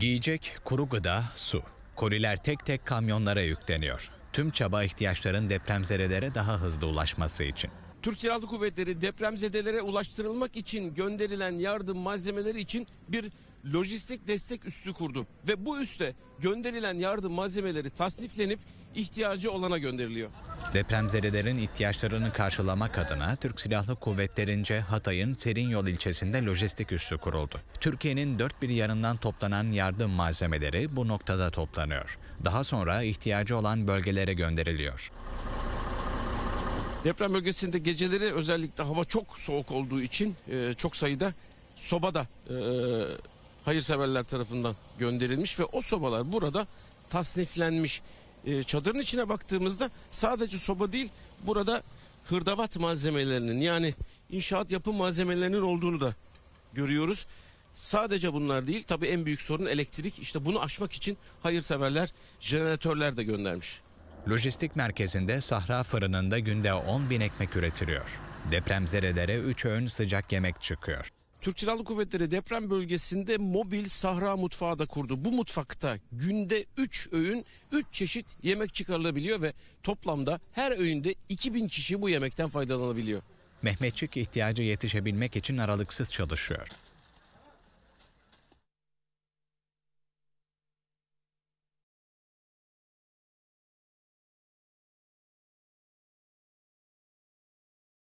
Giyecek, kuru gıda, su. Koliler tek tek kamyonlara yükleniyor. Tüm çaba ihtiyaçların depremzedelere daha hızlı ulaşması için. Türk Silahlı Kuvvetleri depremzedelere ulaştırılmak için gönderilen yardım malzemeleri için bir lojistik destek üssü kurdu. Ve bu üste gönderilen yardım malzemeleri tasniflenip ihtiyacı olana gönderiliyor. Depremzedelerin ihtiyaçlarını karşılamak adına Türk Silahlı Kuvvetleri'nce Hatay'ın Serinyol ilçesinde lojistik üssü kuruldu. Türkiye'nin dört bir yanından toplanan yardım malzemeleri bu noktada toplanıyor. Daha sonra ihtiyacı olan bölgelere gönderiliyor. Deprem bölgesinde geceleri özellikle hava çok soğuk olduğu için çok sayıda soba da hayırseverler tarafından gönderilmiş ve o sobalar burada tasniflenmiş. Çadırın içine baktığımızda sadece soba değil, burada hırdavat malzemelerinin, yani inşaat yapım malzemelerinin olduğunu da görüyoruz. Sadece bunlar değil, tabii en büyük sorun elektrik. İşte bunu aşmak için hayırseverler jeneratörler de göndermiş. Lojistik merkezinde Sahra Fırını'nda günde 10.000 ekmek üretiliyor. Depremzedelere 3 öğün sıcak yemek çıkıyor. Türk Silahlı Kuvvetleri deprem bölgesinde mobil Sahra Mutfağı da kurdu. Bu mutfakta günde 3 öğün 3 çeşit yemek çıkarılabiliyor ve toplamda her öğünde 2000 kişi bu yemekten faydalanabiliyor. Mehmetçik ihtiyacı yetişebilmek için aralıksız çalışıyor.